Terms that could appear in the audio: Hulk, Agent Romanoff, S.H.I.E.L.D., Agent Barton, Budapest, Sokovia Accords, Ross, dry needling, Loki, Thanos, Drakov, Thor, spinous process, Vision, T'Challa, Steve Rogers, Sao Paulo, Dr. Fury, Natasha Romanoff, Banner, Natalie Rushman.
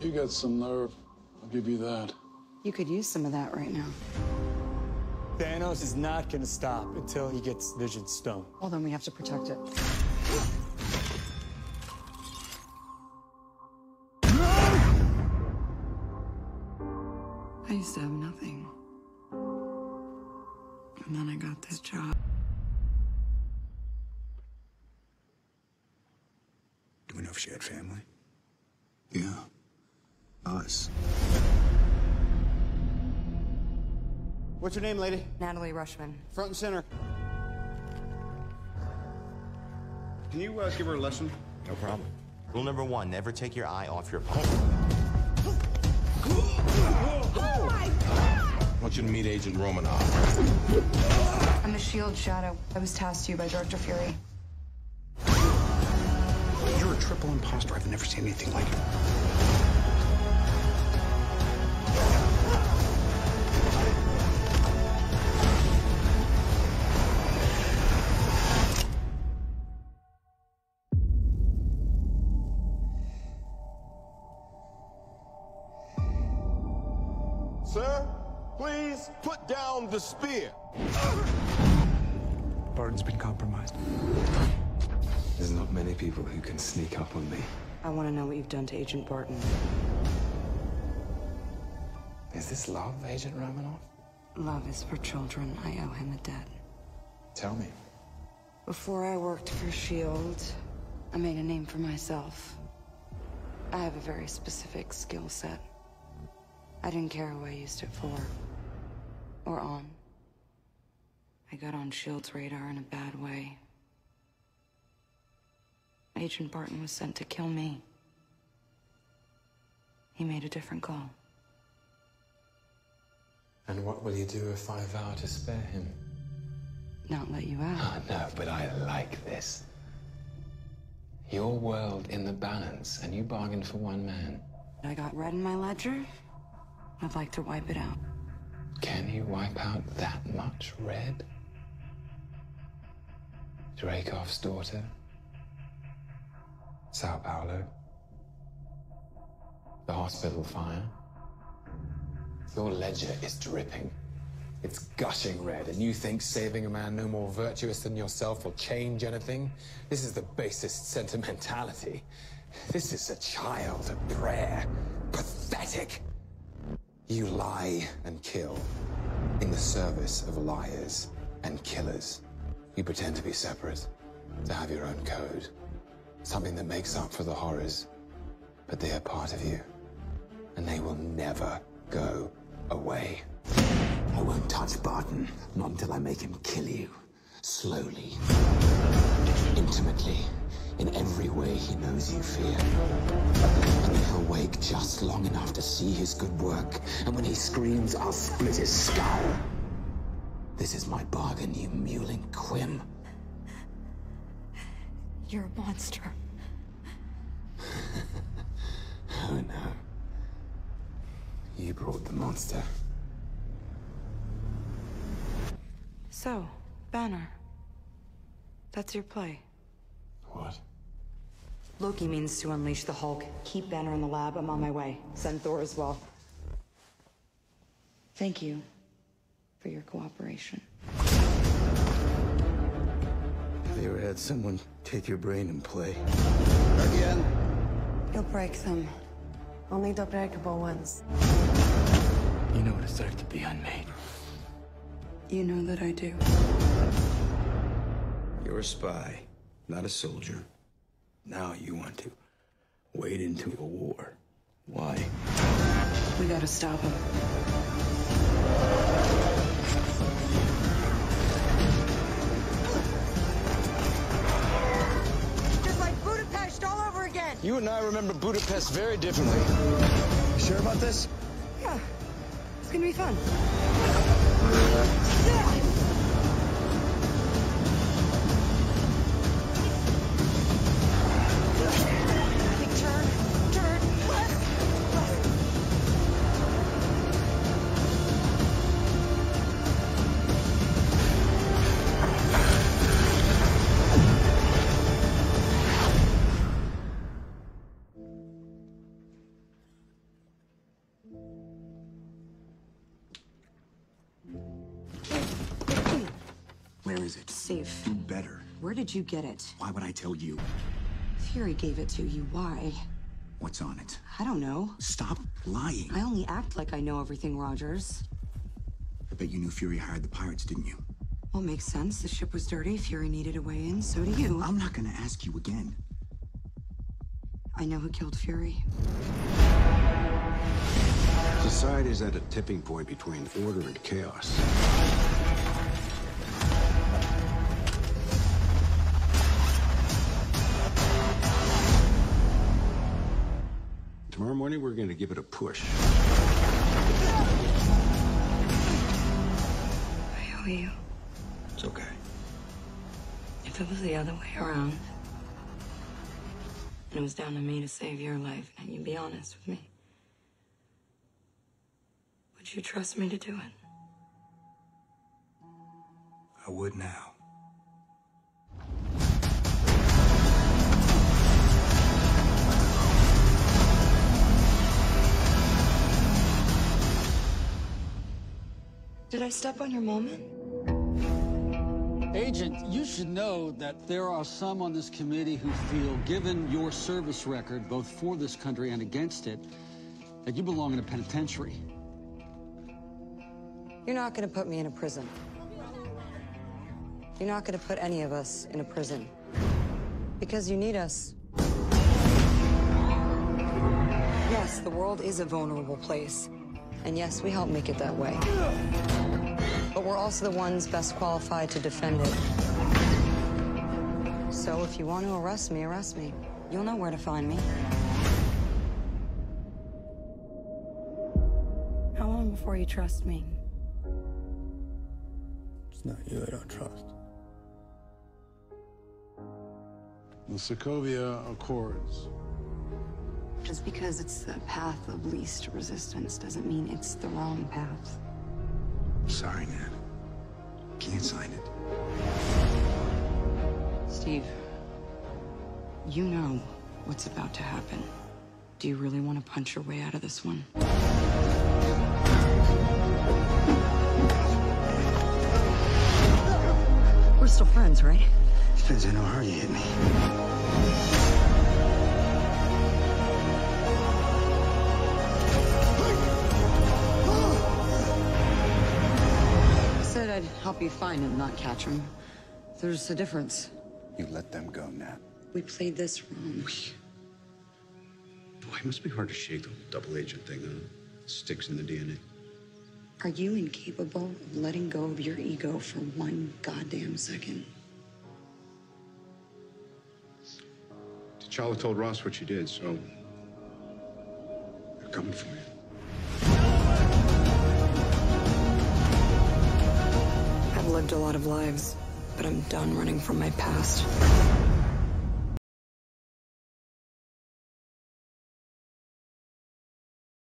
You got some nerve. I'll give you that. You could use some of that right now. Thanos is not going to stop until he gets Vision's stone. Well, then we have to protect it. I used to have nothing. And then I got this job. Do we know if she had family? Yeah. Us. What's your name, lady? Natalie Rushman. Front and center. Can you give her a lesson? No problem. Rule number one, never take your eye off your opponent. Oh my God! I want you to meet Agent Romanoff. I'm the S.H.I.E.L.D. shadow. I was tasked to you by Dr. Fury. You're a triple imposter. I've never seen anything like it. Sir, please put down the spear. Barton's been compromised. There's not many people who can sneak up on me. I want to know what you've done to Agent Barton. Is this love, Agent Romanoff? Love is for children. I owe him a debt. Tell me. Before I worked for S.H.I.E.L.D., I made a name for myself. I have a very specific skill set. I didn't care who I used it for, or on. I got on S.H.I.E.L.D.'s radar in a bad way. Agent Barton was sent to kill me. He made a different call. And what will you do if I vow to spare him? Not let you out. Oh, no, but I like this. Your world in the balance, and you bargained for one man. I got red in my ledger. I'd like to wipe it out. Can you wipe out that much red? Drakov's daughter? Sao Paulo? The hospital fire? Your ledger is dripping. It's gushing red, and you think saving a man no more virtuous than yourself will change anything? This is the basest sentimentality. This is a child, a prayer. Pathetic! You lie and kill in the service of liars and killers. You pretend to be separate, to have your own code, something that makes up for the horrors, but they are part of you, and they will never go away. I won't touch Barton, not until I make him kill you, slowly, intimately, in every way he knows you fear. And he'll wake just long enough to see his good work. And when he screams, I'll split his skull. This is my bargain, you mewling quim. You're a monster. Oh no. You brought the monster. So, Banner. That's your play. What? Loki means to unleash the Hulk. Keep Banner in the lab. I'm on my way. Send Thor as well. Thank you for your cooperation. Have you ever had someone take your brain and play? Again? You'll break them. Only the breakable ones. You know what it's like to be unmade. You know that I do. You're a spy, not a soldier. Now you want to wade into a war. Why? We gotta stop him. Just like Budapest all over again. You and I remember Budapest very differently. You sure about this? Yeah. It's gonna be fun. is it? Safe. Do better. Where did you get it? Why would I tell you? Fury gave it to you. Why? What's on it? I don't know. Stop lying. I only act like I know everything, Rogers. I bet you knew Fury hired the pirates, didn't you? Well, makes sense. The ship was dirty. Fury needed a way in. So do you. I'm not gonna ask you again. I know who killed Fury. Society's at a tipping point between order and chaos. Tomorrow morning, we're gonna give it a push. I owe you. It's okay. If it was the other way around, and it was down to me to save your life, and you'd be honest with me, would you trust me to do it? I would now. Did I step on your moment? Agent, you should know that there are some on this committee who feel, given your service record, both for this country and against it, that you belong in a penitentiary. You're not going to put me in a prison. You're not going to put any of us in a prison. Because you need us. Yes, the world is a vulnerable place. And yes, we help make it that way. But we're also the ones best qualified to defend it. So if you want to arrest me, arrest me. You'll know where to find me. How long before you trust me? It's not you I don't trust. The Sokovia Accords. Just because it's the path of least resistance doesn't mean it's the wrong path. Sorry, Nat. Can't sign it. Steve, you know what's about to happen. Do you really want to punch your way out of this one? We're still friends, right? Depends on how hard you hit me. I'd help you find him, not catch him. There's a difference. You let them go, Nat. We played this wrong. Boy, it must be hard to shake the whole double agent thing, huh? Sticks in the DNA. Are you incapable of letting go of your ego for one goddamn second? T'Challa told Ross what you did, so they're coming for you. I've lived a lot of lives, but I'm done running from my past.